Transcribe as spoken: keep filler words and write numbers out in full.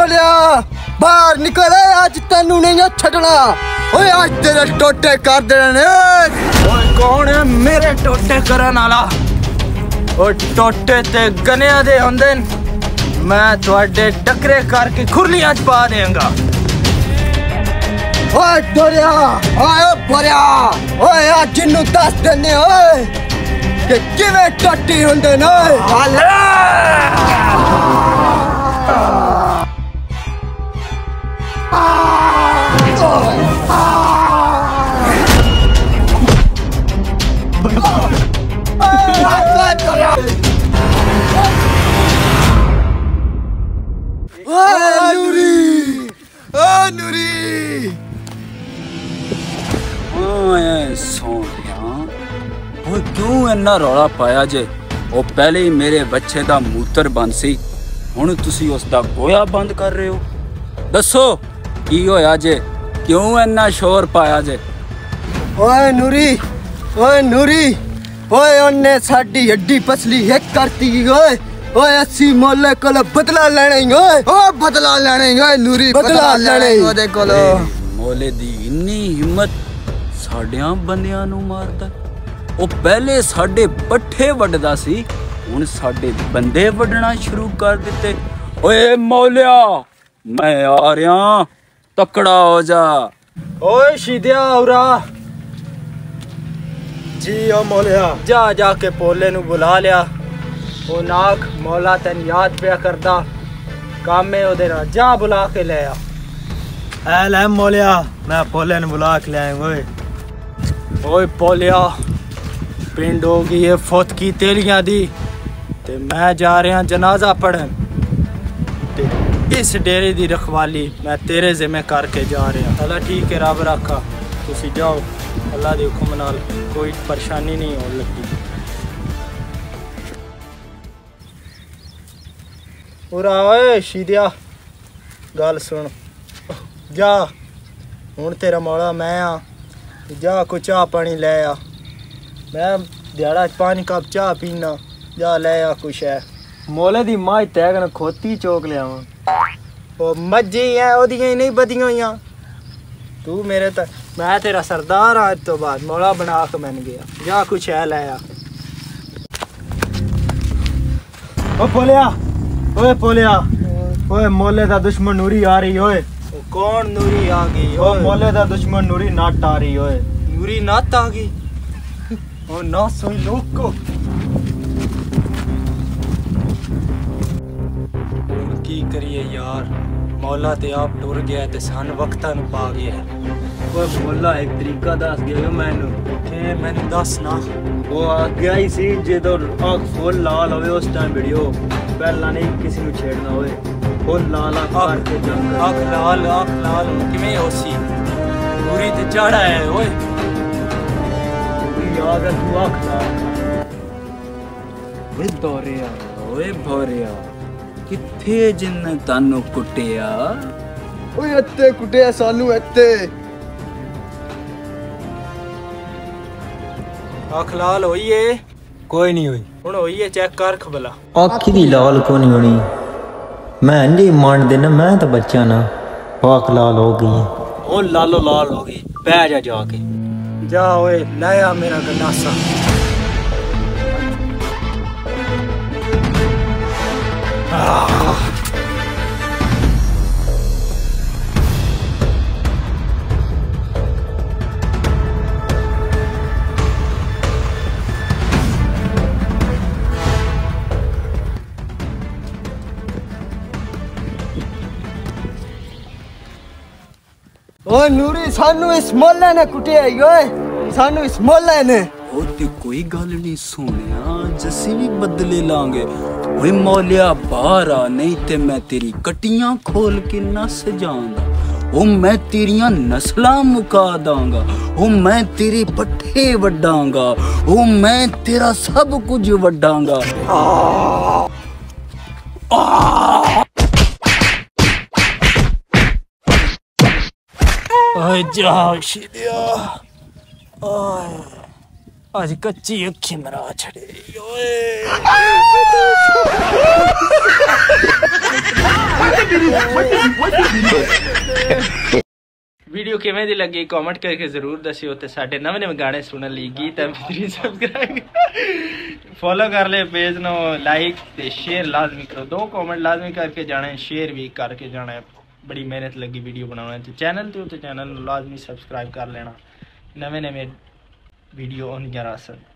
बोलिया बाहर निकल अज तेनू नहीं छड्डना। ओए अज तेरे टोटे कर देने। ओए कौन है मेरे टोटे करन वाला? ओ टोटे ते गनिया दे हुंदे न। मैं तुहाडे टकरे करके खुरलियां च पा देंगा। ओए डोरिया ओए बोरिया ओए अज नू दस देने ओए कि किवें टट्टी हुंदे न। क्यों इन्ना रौला पाया जे? वो पहले ही मेरे बच्चे का मूत्र बंद सी, हुण तुसी उसका गोया बंद कर रहे हो। दसो की होया जे, क्यों इन्ना शोर पाया जे? ओए नूरी ओए नूरी ओए उन्हें साडी हड्डी पसली एक करती। ओए ओए असी मौले कोल बदला लेना। ओए ओ बदला लेना। ओए नूरी बदला लेना। ओदे कोल मौले दी इन्नी हिम्मत साडियां बंदियां नू मारदा। वो पहले साढ़े पट्ठे वड्डदा सी, हुण साढ़े बंदे वड्डना शुरू कर दिते। ओए मौलिया मैं आ रहा, तकड़ा हो जा। ओए शिदिया औरा जी। ओ मौलिया जा जा के पोले नू बुला लिया। ओ नाक मौला तेन याद पिया करदा, कामे ओदे नाल जा बुला के ले आ। ऐ ले मौलिया मैं पोले नू बुला के ले आया। ओए ओए पोलिया पिंड हो गई है फौत की तेलियां दी ते मैं जा रहा जनाजा पढ़न। इस डेरे दी रखवाली मैं तेरे जिम्मे करके जा रहा। चला ठीक है, रब रखा। तुसी जाओ, अल्लाह दे हुक्म नाल कोई परेशानी नहीं होने लगी। उरा ओए शीदिया गल सुन, जा हुण तेरा मौला मैं आ। जा कोई चाह पानी ले आ, मैं दिहाड़ा पानी कप चाह पीना। जा ले आ कुछ है। मोले दी मां तैग न खोती चोक लिया। वो मज्जी है ओदियां ही नहीं बदियां होइयां। तू मेरे तक मैं तेरा सरदार हाँ। तो बाद मौला बना के मैन गया। जा कुछ है ले आ। ओ पोलिया ओए पोलिया ओए मोले दा दुश्मन नूरी आ रही। ओए कौन नूरी आ गई? ओ मोले दा दुश्मन नूरी नाट आ रही। ओए नूरी नाट आ गई। ओ ना सोई लोग को की करिए यार। मौला ते आप टुर गया ते सन वक्ता नु पा गया। कोई मौला एक तरीका दस गया मैनू के मैनू दस ना। वो आ गया ही सी जदों आँख फुल लाल होवे उस टाइम वीडियो। पहला नहीं किसी नु छेड़ना होए फुल लाल आँख के जंग आँख लाल आँख लाल किवें होसी पूरी ते चढ़ा है। ओए कोई नहीं हुई हुण होई है। चेक कर खबला आखी दी लाल को नहीं होनी। मैं नहीं मान देना, मैं तो बच्चा ना। आख लाल हो गई। ओ लालो लाल हो गई। पै जा जाके जा ओए लाया मेरा गनासा। ओए नूरी सानू इस मोहल्ले ने कुटिया। ओए सानू इस मोहल्ले ने। ओ ते कोई गल नहीं सोनिया, जसी भी बदले लांगे। ओए मौलिया बाहर आ, नहीं ते मैं तेरी कटियां खोल के नस जाऊंगा। ओ मैं तेरियां नस्लां मुका दांगा। ओ मैं तेरे पट्ठे वड्डांगा। ओ मैं तेरा सब कुछ वड्डांगा। ओए जा शिदिया आज कच्ची अखी मरा छड़े। ओए वीडियो किवें दी लगी कमेंट करके जरूर दस्सियो ते साडे नवें नवें गाने सुनन लई गीत एम थ्री सब्सक्राइब फॉलो कर ले पेज नो लाइक ते शेयर लाजमी करो, दो कमेंट लाजमी करके जाने, शेयर भी करके जाने। बड़ी मेहनत लगी वीडियो बनाने ते चैनल ते चैनल लाजमी सब्सक्राइब कर लेना, नवें नवें वीडियो आंदियां रहसन।